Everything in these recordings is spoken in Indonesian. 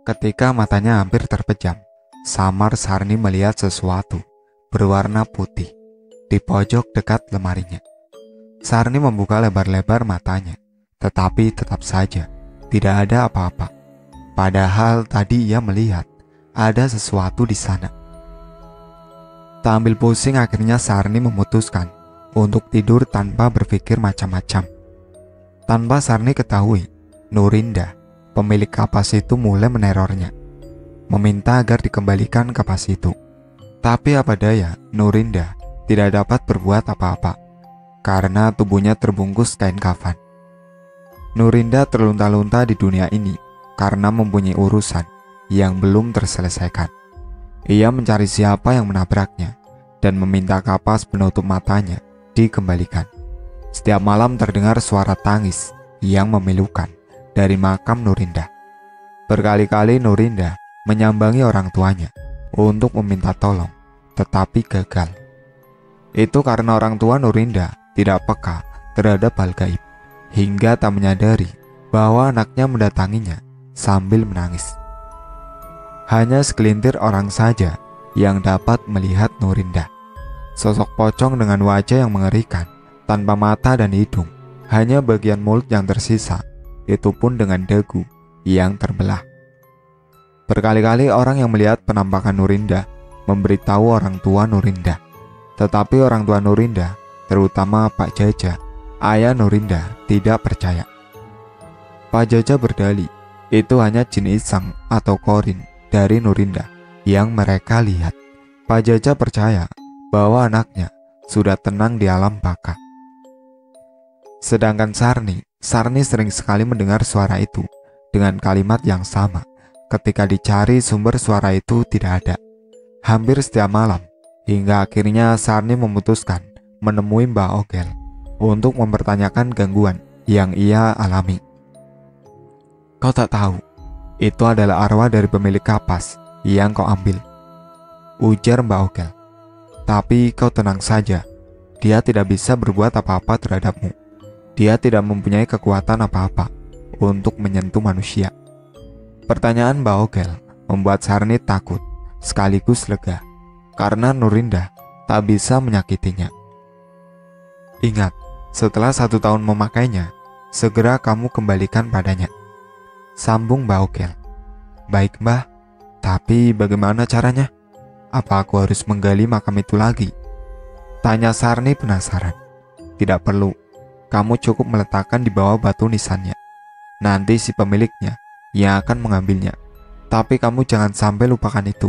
Ketika matanya hampir terpejam, samar Sarni melihat sesuatu berwarna putih di pojok dekat lemarinya. Sarni membuka lebar-lebar matanya, tetapi tetap saja tidak ada apa-apa. Padahal tadi ia melihat ada sesuatu di sana. Tak ambil pusing, akhirnya Sarni memutuskan untuk tidur tanpa berpikir macam-macam. Tanpa Sarni ketahui, Nurinda, pemilik kapas itu, mulai menerornya, meminta agar dikembalikan kapas itu. Tapi apa daya, Nurinda tidak dapat berbuat apa-apa karena tubuhnya terbungkus kain kafan. Nurinda terlunta-lunta di dunia ini karena mempunyai urusan yang belum terselesaikan. Ia mencari siapa yang menabraknya dan meminta kapas penutup matanya dikembalikan. Setiap malam terdengar suara tangis yang memilukan dari makam Nurinda. Berkali-kali Nurinda menyambangi orang tuanya untuk meminta tolong, tetapi gagal. Itu karena orang tua Nurinda tidak peka terhadap hal gaib, hingga tak menyadari bahwa anaknya mendatanginya sambil menangis. Hanya segelintir orang saja yang dapat melihat Nurinda. Sosok pocong dengan wajah yang mengerikan, tanpa mata dan hidung. Hanya bagian mulut yang tersisa, itu pun dengan dagu yang terbelah. Berkali-kali orang yang melihat penampakan Nurinda memberitahu orang tua Nurinda. Tetapi orang tua Nurinda, terutama Pak Jaja, ayah Nurinda, tidak percaya. Pak Jaja berdalih, itu hanya jin iseng atau korin dari Nurinda yang mereka lihat. Pak Jaja percaya bahwa anaknya sudah tenang di alam baka. Sedangkan Sarni sering sekali mendengar suara itu dengan kalimat yang sama. Ketika dicari sumber suara itu tidak ada, hampir setiap malam, hingga akhirnya Sarni memutuskan menemui Mbak Ogel untuk mempertanyakan gangguan yang ia alami. Kau tak tahu, itu adalah arwah dari pemilik kapas yang kau ambil, ujar Mbak Ogel. Tapi kau tenang saja, dia tidak bisa berbuat apa-apa terhadapmu. Dia tidak mempunyai kekuatan apa-apa untuk menyentuh manusia. Pertanyaan Mbak Ogel membuat Sarni takut sekaligus lega karena Nurinda tak bisa menyakitinya. Ingat, setelah 1 tahun memakainya, segera kamu kembalikan padanya, sambung Mbak Ogel. Baik Mbah, tapi bagaimana caranya? Apa aku harus menggali makam itu lagi? Tanya Sarni penasaran. Tidak perlu, kamu cukup meletakkan di bawah batu nisannya. Nanti si pemiliknya yang akan mengambilnya. Tapi kamu jangan sampai lupakan itu,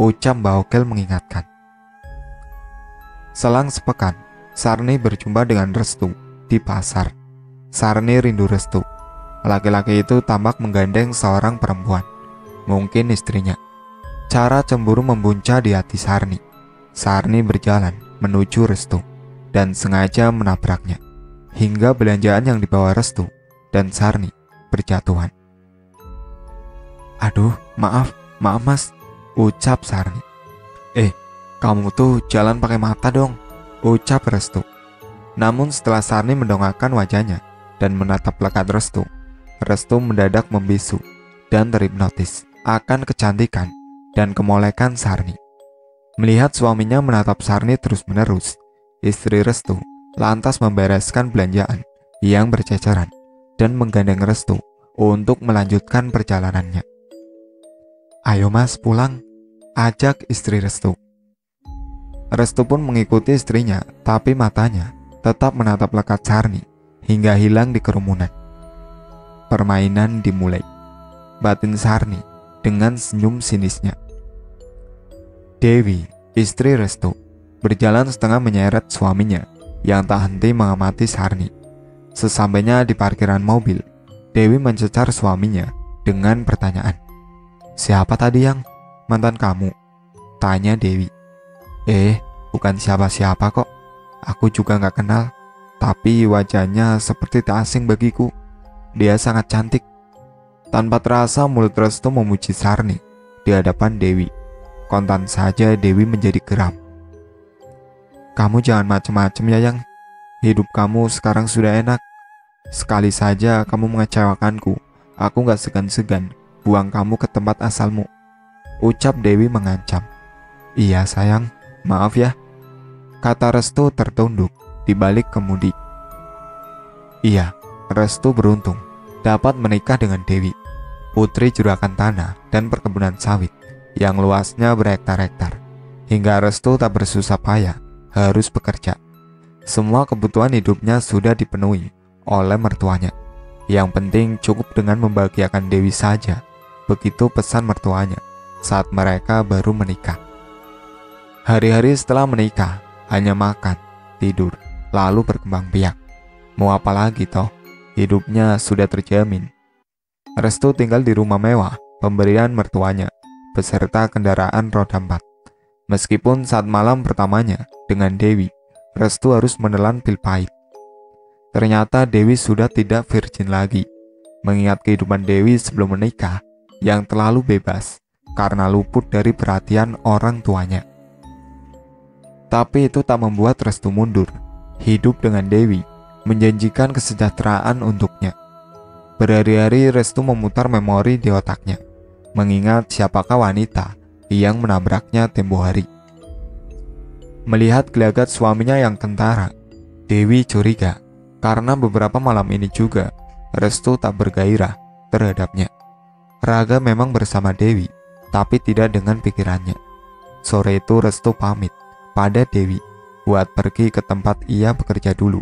ucap Mbak Ogel mengingatkan. Selang sepekan, Sarni berjumpa dengan Restu di pasar. Sarni rindu Restu. Laki-laki itu tampak menggandeng seorang perempuan, mungkin istrinya. Cara cemburu membuncah di hati Sarni. Sarni berjalan menuju Restu dan sengaja menabraknya, hingga belanjaan yang dibawa Restu dan Sarni berjatuhan. Aduh, maaf mas, ucap Sarni. Kamu tuh jalan pakai mata dong, ucap Restu. Namun setelah Sarni mendongakkan wajahnya dan menatap lekat Restu mendadak membisu dan terhipnotis akan kecantikan dan kemolekan Sarni. Melihat suaminya menatap Sarni terus-menerus, istri Restu lantas membereskan belanjaan yang berceceran dan menggandeng Restu untuk melanjutkan perjalanannya. Ayo mas pulang, ajak istri Restu. Restu pun mengikuti istrinya, tapi matanya tetap menatap lekat Sarni hingga hilang di kerumunan. Permainan dimulai, batin Sarni dengan senyum sinisnya. Dewi, istri Restu, berjalan setengah menyeret suaminya yang tak henti mengamati Sarni. Sesampainya di parkiran mobil, Dewi mencecar suaminya dengan pertanyaan. Siapa tadi yang mantan kamu? Tanya Dewi. Bukan siapa-siapa kok. Aku juga gak kenal. Tapi wajahnya seperti tak asing bagiku. Dia sangat cantik. Tanpa terasa mulut Restu memuji Sarni di hadapan Dewi. Kontan saja Dewi menjadi geram. Kamu jangan macem-macem ya yang. Hidup kamu sekarang sudah enak. Sekali saja kamu mengecewakanku, aku gak segan-segan buang kamu ke tempat asalmu," ucap Dewi mengancam. "Iya sayang, maaf ya," kata Restu tertunduk di balik kemudi. Iya, Restu beruntung dapat menikah dengan Dewi, putri juragan tanah dan perkebunan sawit yang luasnya berhektar-hektar, hingga Restu tak bersusah payah harus bekerja. Semua kebutuhan hidupnya sudah dipenuhi oleh mertuanya. Yang penting cukup dengan membahagiakan Dewi saja, begitu pesan mertuanya saat mereka baru menikah. Hari-hari setelah menikah hanya makan, tidur, lalu berkembang biak. Mau apa lagi toh, hidupnya sudah terjamin. Restu tinggal di rumah mewah pemberian mertuanya beserta kendaraan roda 4. Meskipun saat malam pertamanya dengan Dewi, Restu harus menelan pil pahit. Ternyata Dewi sudah tidak virgin lagi, mengingat kehidupan Dewi sebelum menikah yang terlalu bebas karena luput dari perhatian orang tuanya. Tapi itu tak membuat Restu mundur. Hidup dengan Dewi menjanjikan kesejahteraan untuknya. Berhari-hari Restu memutar memori di otaknya, mengingat siapakah wanita yang menabraknya tempo hari. Melihat gelagat suaminya yang kentara, Dewi curiga karena beberapa malam ini juga Restu tak bergairah terhadapnya. Raga memang bersama Dewi, tapi tidak dengan pikirannya. Sore itu Restu pamit pada Dewi buat pergi ke tempat ia bekerja dulu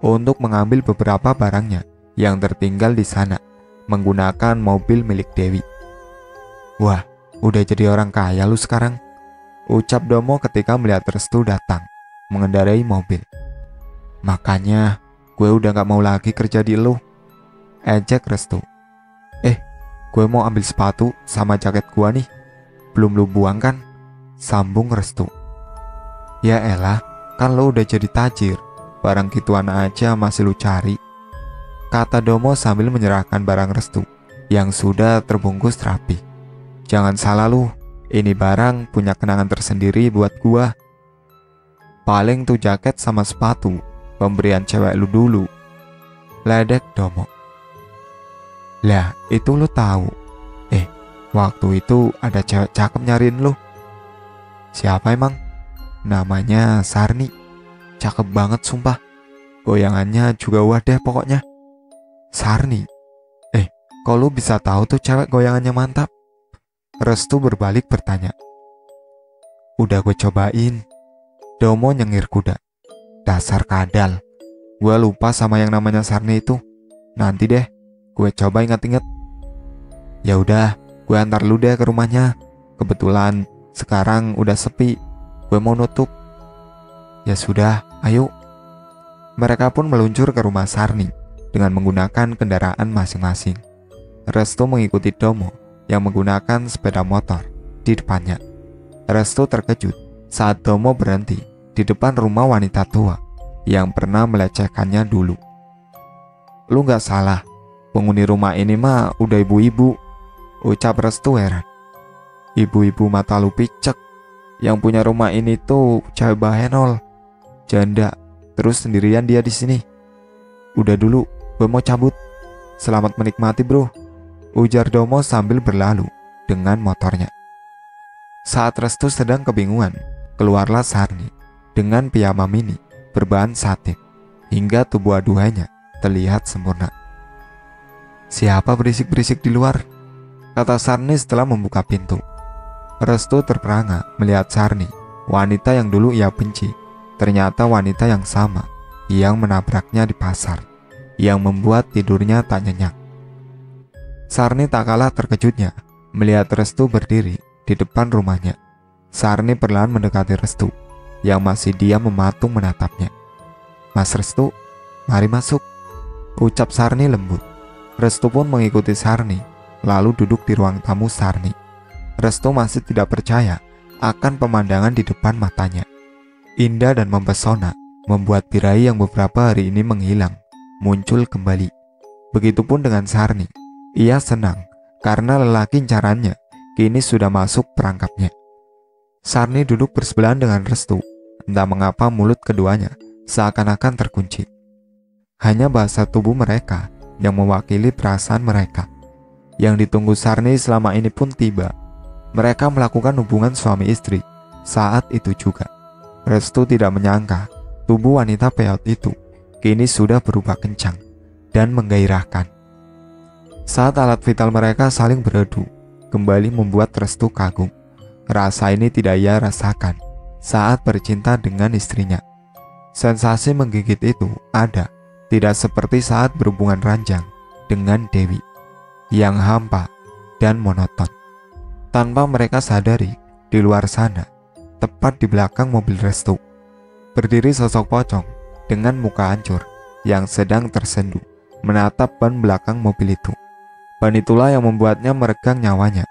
untuk mengambil beberapa barangnya yang tertinggal di sana menggunakan mobil milik Dewi. "Wah, udah jadi orang kaya lu sekarang," ucap Domo ketika melihat Restu datang mengendarai mobil. "Makanya gue udah gak mau lagi kerja di lu," ejek Restu. Gue mau ambil sepatu sama jaket gue nih, belum lu buang kan?" sambung Restu. "Ya elah, kan lu udah jadi tajir, barang gituan aja masih lu cari," kata Domo sambil menyerahkan barang Restu yang sudah terbungkus rapi. "Jangan salah lu, ini barang punya kenangan tersendiri buat gua. Paling tuh jaket sama sepatu pemberian cewek lu dulu," ledek Domo. "Lah, itu lu tahu. Waktu itu ada cewek cakep nyariin lu." "Siapa emang?" "Namanya Sarni. Cakep banget sumpah. Goyangannya juga wah deh pokoknya." "Sarni? Kok lu bisa tahu tuh cewek goyangannya mantap?" Restu berbalik bertanya. "Udah gue cobain," Domo nyengir kuda. "Dasar kadal, gue lupa sama yang namanya Sarni itu. Nanti deh, gue coba inget-inget." "Ya udah, gue antar lu deh ke rumahnya. Kebetulan sekarang udah sepi, gue mau nutup." "Ya sudah, ayo." Mereka pun meluncur ke rumah Sarni dengan menggunakan kendaraan masing-masing. Restu mengikuti Domo yang menggunakan sepeda motor di depannya. Restu terkejut saat Domo berhenti di depan rumah wanita tua yang pernah melecehkannya dulu. "Lu gak salah, penghuni rumah ini mah udah ibu-ibu," ucap Restu heran. "Ibu-ibu mata lu picek, yang punya rumah ini tuh cewek bahenol, janda, terus sendirian dia di sini. Udah dulu, gue mau cabut. Selamat menikmati bro," ujar Domo sambil berlalu dengan motornya. Saat Restu sedang kebingungan, keluarlah Sarni dengan piyama mini berbahan satin hingga tubuh aduhainya terlihat sempurna. "Siapa berisik-berisik di luar?" kata Sarni setelah membuka pintu. Restu terperangah melihat Sarni, wanita yang dulu ia benci, ternyata wanita yang sama yang menabraknya di pasar, yang membuat tidurnya tak nyenyak. Sarni tak kalah terkejutnya melihat Restu berdiri di depan rumahnya. Sarni perlahan mendekati Restu yang masih diam mematung menatapnya. "Mas Restu, mari masuk," ucap Sarni lembut. Restu pun mengikuti Sarni lalu duduk di ruang tamu Sarni. Restu masih tidak percaya akan pemandangan di depan matanya. Indah dan mempesona membuat tirai yang beberapa hari ini menghilang muncul kembali. Begitupun dengan Sarni. Ia senang karena lelaki incarannya kini sudah masuk perangkapnya. Sarni duduk bersebelahan dengan Restu. Entah mengapa mulut keduanya seakan-akan terkunci. Hanya bahasa tubuh mereka yang mewakili perasaan mereka. Yang ditunggu Sarni selama ini pun tiba. Mereka melakukan hubungan suami istri. Saat itu juga Restu tidak menyangka tubuh wanita peyot itu kini sudah berubah kencang dan menggairahkan. Saat alat vital mereka saling beradu, kembali membuat Restu kagum. Rasa ini tidak ia rasakan saat bercinta dengan istrinya. Sensasi menggigit itu ada, tidak seperti saat berhubungan ranjang dengan Dewi, yang hampa dan monoton. Tanpa mereka sadari, di luar sana, tepat di belakang mobil Restu, berdiri sosok pocong dengan muka hancur yang sedang tersendu menatap ban belakang mobil itu. Ban itulah yang membuatnya meregang nyawanya.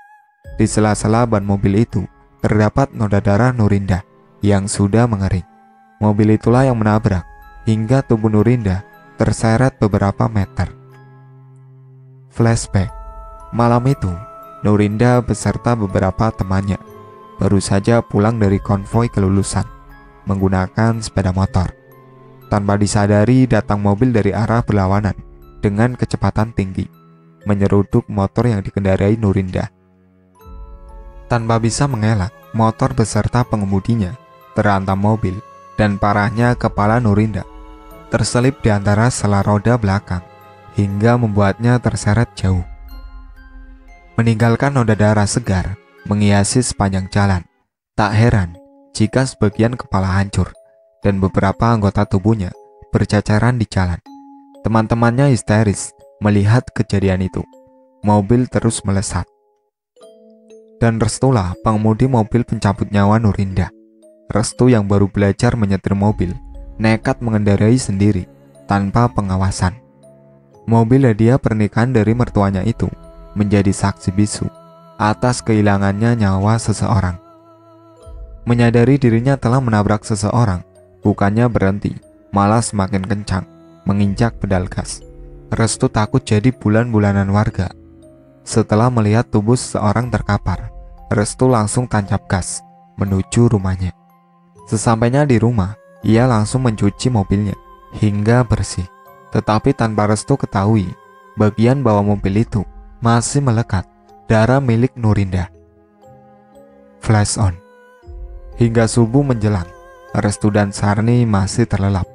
Di sela-sela ban mobil itu terdapat noda darah Nurinda yang sudah mengering. Mobil itulah yang menabrak hingga tubuh Nurinda terseret beberapa meter. Flashback. Malam itu, Nurinda beserta beberapa temannya baru saja pulang dari konvoi kelulusan menggunakan sepeda motor. Tanpa disadari, datang mobil dari arah berlawanan dengan kecepatan tinggi, menyeruduk motor yang dikendarai Nurinda. Tanpa bisa mengelak, motor beserta pengemudinya terhantam mobil dan parahnya kepala Nurinda terselip di antara sela roda belakang hingga membuatnya terseret jauh, meninggalkan noda darah segar menghiasi sepanjang jalan. Tak heran jika sebagian kepala hancur dan beberapa anggota tubuhnya berceceran di jalan. Teman-temannya histeris melihat kejadian itu. Mobil terus melesat, dan Restulah pengemudi mobil pencabut nyawa Nurinda. Restu yang baru belajar menyetir mobil, nekat mengendarai sendiri tanpa pengawasan. Mobil hadiah pernikahan dari mertuanya itu menjadi saksi bisu atas kehilangannya nyawa seseorang. Menyadari dirinya telah menabrak seseorang, bukannya berhenti, malah semakin kencang menginjak pedal gas. Restu takut jadi bulan-bulanan warga. Setelah melihat tubuh seseorang terkapar, Restu langsung tancap gas menuju rumahnya. Sesampainya di rumah, ia langsung mencuci mobilnya hingga bersih. Tetapi tanpa Restu ketahui, bagian bawah mobil itu masih melekat darah milik Nurinda. Flash on. Hingga subuh menjelang, Restu dan Sarni masih terlelap.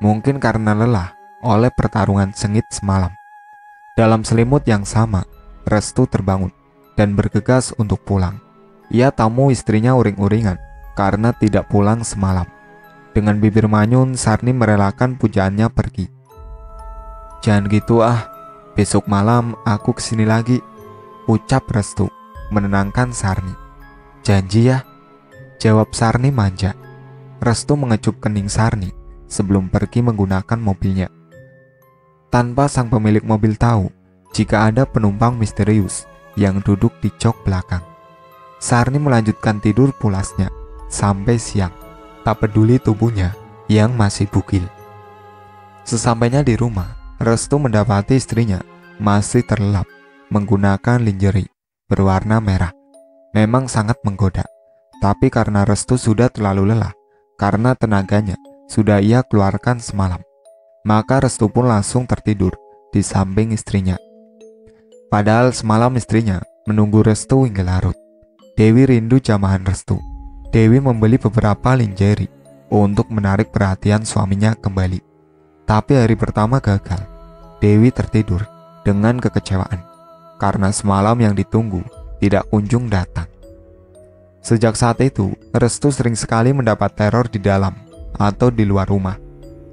Mungkin karena lelah oleh pertarungan sengit semalam. Dalam selimut yang sama, Restu terbangun dan bergegas untuk pulang. Ia tamu istrinya uring-uringan karena tidak pulang semalam. Dengan bibir manyun, Sarni merelakan pujaannya pergi. "Jangan gitu ah, besok malam aku kesini lagi," ucap Restu menenangkan Sarni. "Janji ya," jawab Sarni manja. Restu mengecup kening Sarni sebelum pergi menggunakan mobilnya. Tanpa sang pemilik mobil tahu jika ada penumpang misterius yang duduk di jok belakang, Sarni melanjutkan tidur pulasnya sampai siang, tak peduli tubuhnya yang masih bugil. Sesampainya di rumah, Restu mendapati istrinya masih terlelap menggunakan lingerie berwarna merah. Memang sangat menggoda, tapi karena Restu sudah terlalu lelah karena tenaganya sudah ia keluarkan semalam, maka Restu pun langsung tertidur di samping istrinya. Padahal semalam istrinya menunggu Restu hingga larut. Dewi rindu jamahan Restu. Dewi membeli beberapa lingerie untuk menarik perhatian suaminya kembali. Tapi hari pertama gagal. Dewi tertidur dengan kekecewaan karena semalam yang ditunggu tidak kunjung datang. Sejak saat itu, Restu sering sekali mendapat teror di dalam atau di luar rumah.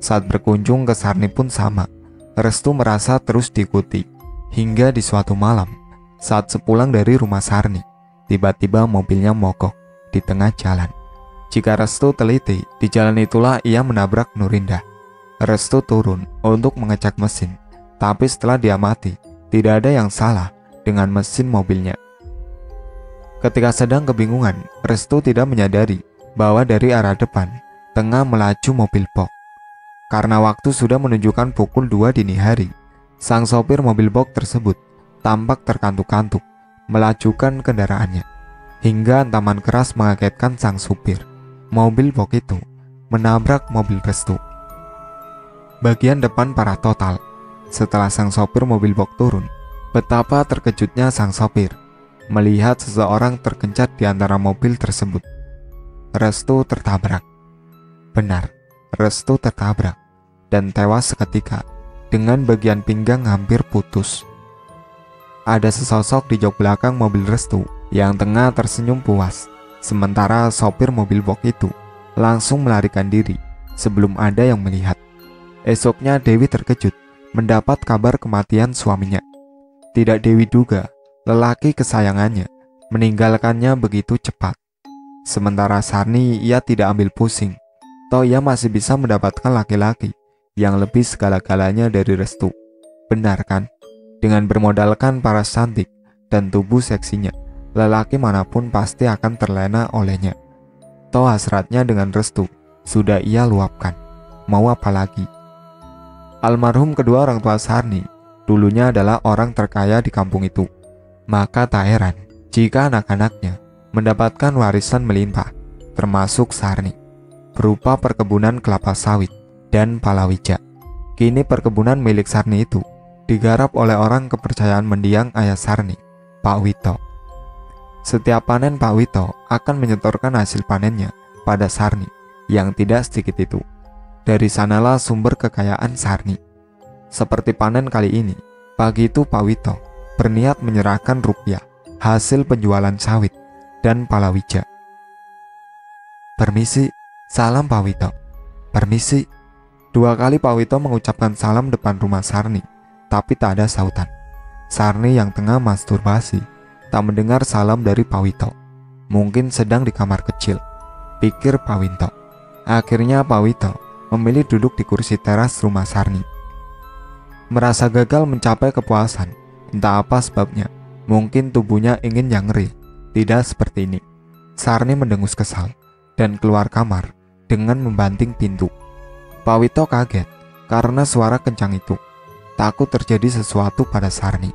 Saat berkunjung ke Sarni pun sama. Restu merasa terus diikuti, hingga di suatu malam saat sepulang dari rumah Sarni, tiba-tiba mobilnya mogok di tengah jalan. Jika Restu teliti, di jalan itulah ia menabrak Nurinda. Restu turun untuk mengecek mesin, tapi setelah diamati, tidak ada yang salah dengan mesin mobilnya. Ketika sedang kebingungan, Restu tidak menyadari bahwa dari arah depan tengah melaju mobil box. Karena waktu sudah menunjukkan pukul 2 dini hari, sang sopir mobil box tersebut tampak terkantuk-kantuk melajukan kendaraannya, hingga antaman keras mengagetkan sang supir. Mobil box itu menabrak mobil Restu bagian depan parah total. Setelah sang sopir mobil box turun, Betapa terkejutnya sang sopir melihat seseorang tergencat di antara mobil tersebut. Restu tertabrak. Benar, Restu tertabrak dan tewas seketika dengan bagian pinggang hampir putus. Ada sesosok di jok belakang mobil Restu yang tengah tersenyum puas, sementara sopir mobil box itu langsung melarikan diri sebelum ada yang melihat. Esoknya Dewi terkejut mendapat kabar kematian suaminya. Tidak Dewi duga, lelaki kesayangannya meninggalkannya begitu cepat. Sementara Sarni, ia tidak ambil pusing, toh ia masih bisa mendapatkan laki-laki yang lebih segala-galanya dari Restu. Benar kan? Dengan bermodalkan paras cantik dan tubuh seksinya, lelaki manapun pasti akan terlena olehnya. Toh hasratnya dengan Restu sudah ia luapkan, mau apa lagi? Almarhum kedua orang tua Sarni dulunya adalah orang terkaya di kampung itu, maka tak heran jika anak-anaknya mendapatkan warisan melimpah, termasuk Sarni, berupa perkebunan kelapa sawit dan palawija. Kini perkebunan milik Sarni itu digarap oleh orang kepercayaan mendiang ayah Sarni, Pawito. Setiap panen Pawito akan menyetorkan hasil panennya pada Sarni yang tidak sedikit itu. Dari sanalah sumber kekayaan Sarni. Seperti panen kali ini, pagi itu Pawito berniat menyerahkan rupiah hasil penjualan sawit dan palawija. "Permisi, salam Pawito. Permisi." Dua kali Pawito mengucapkan salam depan rumah Sarni, tapi tak ada sautan. Sarni yang tengah masturbasi tak mendengar salam dari Pawito. Mungkin sedang di kamar kecil, pikir Pawito. Akhirnya Pawito memilih duduk di kursi teras rumah Sarni. Merasa gagal mencapai kepuasan, entah apa sebabnya. Mungkin tubuhnya ingin yang ngeri, tidak seperti ini. Sarni mendengus kesal dan keluar kamar dengan membanting pintu. Pawito kaget karena suara kencang itu. Takut terjadi sesuatu pada Sarni.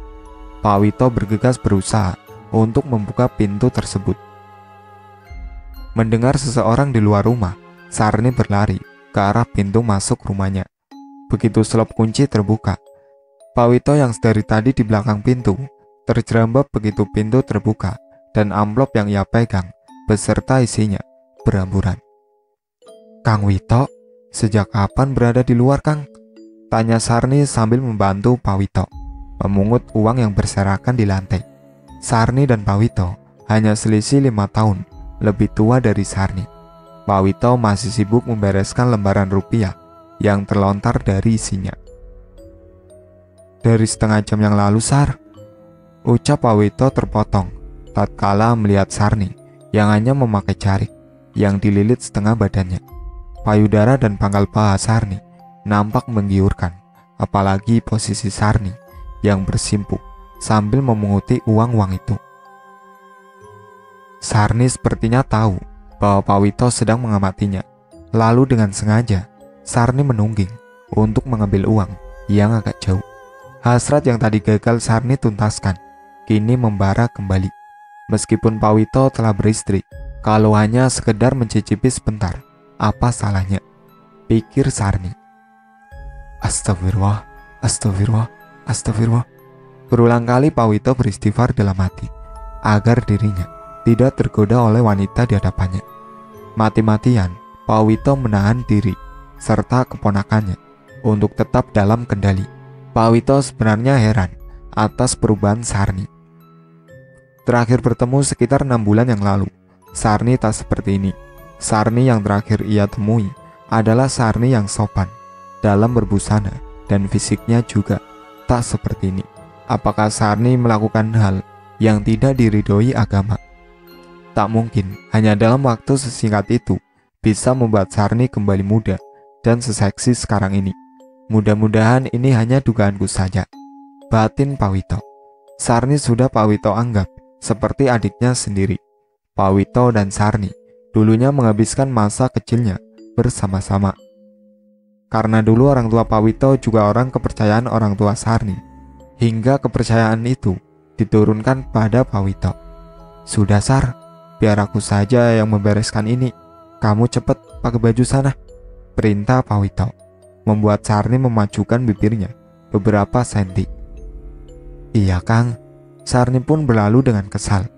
Pawito bergegas berusaha untuk membuka pintu tersebut. Mendengar seseorang di luar rumah, Sarni berlari ke arah pintu masuk rumahnya. Begitu selop kunci terbuka, Pawito yang dari tadi di belakang pintu terjerembab begitu pintu terbuka dan amplop yang ia pegang beserta isinya beramburan. "Kang Wito, sejak kapan berada di luar, Kang?" tanya Sarni sambil membantu Pawito memungut uang yang berserakan di lantai. Sarni dan Pawito hanya selisih 5 tahun lebih tua dari Sarni. Pawito masih sibuk membereskan lembaran rupiah yang terlontar dari isinya. "Dari setengah jam yang lalu, Sar," ucap Pawito terpotong tatkala melihat Sarni yang hanya memakai jarik yang dililit setengah badannya. Payudara dan pangkal paha Sarni nampak menggiurkan, apalagi posisi Sarni yang bersimpuh sambil memunguti uang-uang itu. Sarni sepertinya tahu bahwa Pawito sedang mengamatinya. Lalu dengan sengaja Sarni menungging untuk mengambil uang yang agak jauh. Hasrat yang tadi gagal Sarni tuntaskan kini membara kembali. Meskipun Pawito telah beristri, kalau hanya sekedar mencicipi sebentar, apa salahnya, pikir Sarni. Astagfirullah, astagfirullah, astagfirullah. Berulang kali Pawito beristighfar dalam hati agar dirinya tidak tergoda oleh wanita di hadapannya. Mati-matian Pawito menahan diri serta keponakannya untuk tetap dalam kendali. Pawito sebenarnya heran atas perubahan Sarni. Terakhir bertemu sekitar 6 bulan yang lalu, Sarni tak seperti ini. Sarni yang terakhir ia temui adalah Sarni yang sopan dalam berbusana dan fisiknya juga tak seperti ini. Apakah Sarni melakukan hal yang tidak diridhoi agama? Tak mungkin hanya dalam waktu sesingkat itu bisa membuat Sarni kembali muda dan seseksi sekarang ini. Mudah-mudahan ini hanya dugaanku saja, batin Pawito. Sarni sudah Pawito anggap seperti adiknya sendiri. Pawito dan Sarni dulunya menghabiskan masa kecilnya bersama-sama. Karena dulu orang tua Pawito juga orang kepercayaan orang tua Sarni, hingga kepercayaan itu diturunkan pada Pawito. "Sudah Sar, biar aku saja yang membereskan ini. Kamu cepet pakai baju sana," perintah Pawito, membuat Sarni memajukan bibirnya beberapa senti. "Iya Kang." Sarni pun berlalu dengan kesal.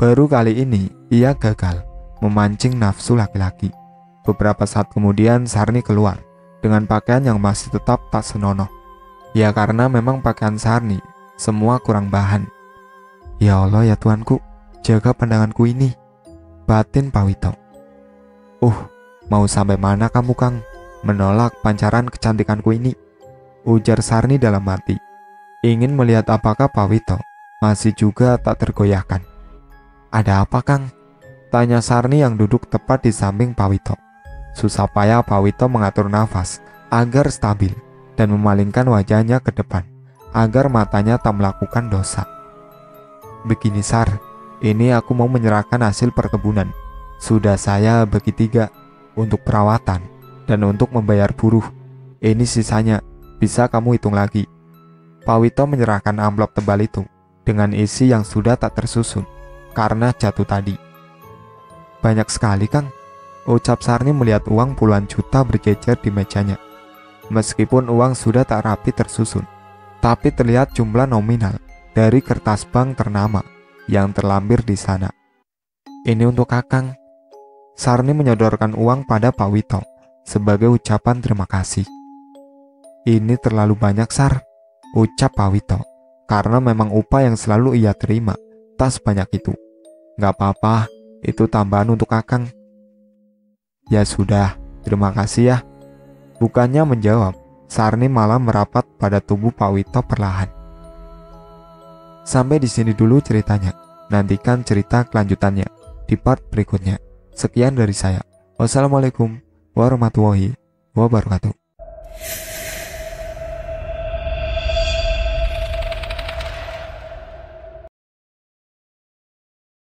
Baru kali ini ia gagal memancing nafsu laki-laki. Beberapa saat kemudian Sarni keluar dengan pakaian yang masih tetap tak senonoh. Ya karena memang pakaian Sarni semua kurang bahan. "Ya Allah ya Tuhanku, jaga pandanganku ini," batin Pawito. Mau sampai mana kamu Kang, menolak pancaran kecantikanku ini?" ujar Sarni dalam hati, ingin melihat apakah Pawito masih juga tak tergoyahkan. "Ada apa Kang?" tanya Sarni yang duduk tepat di samping Pawito. Susah payah Pawito mengatur nafas agar stabil dan memalingkan wajahnya ke depan agar matanya tak melakukan dosa. "Begini Sar, ini aku mau menyerahkan hasil perkebunan. Sudah saya bagi 3 untuk perawatan dan untuk membayar buruh. Ini sisanya bisa kamu hitung lagi." Pawito menyerahkan amplop tebal itu dengan isi yang sudah tak tersusun karena jatuh tadi. "Banyak sekali Kang," ucap Sarni melihat uang puluhan juta berjejer di mejanya. Meskipun uang sudah tak rapi tersusun, tapi terlihat jumlah nominal dari kertas bank ternama yang terlampir di sana. "Ini untuk Kakang." Sarni menyodorkan uang pada Pawito sebagai ucapan terima kasih. "Ini terlalu banyak Sar," ucap Pawito, karena memang upah yang selalu ia terima tak sebanyak itu. "Gak apa-apa, itu tambahan untuk Kakang." "Ya sudah, terima kasih ya." Bukannya menjawab, Sarni malah merapat pada tubuh Pawito perlahan. Sampai di sini dulu ceritanya. Nantikan cerita kelanjutannya di part berikutnya. Sekian dari saya. Wassalamualaikum warahmatullahi wabarakatuh.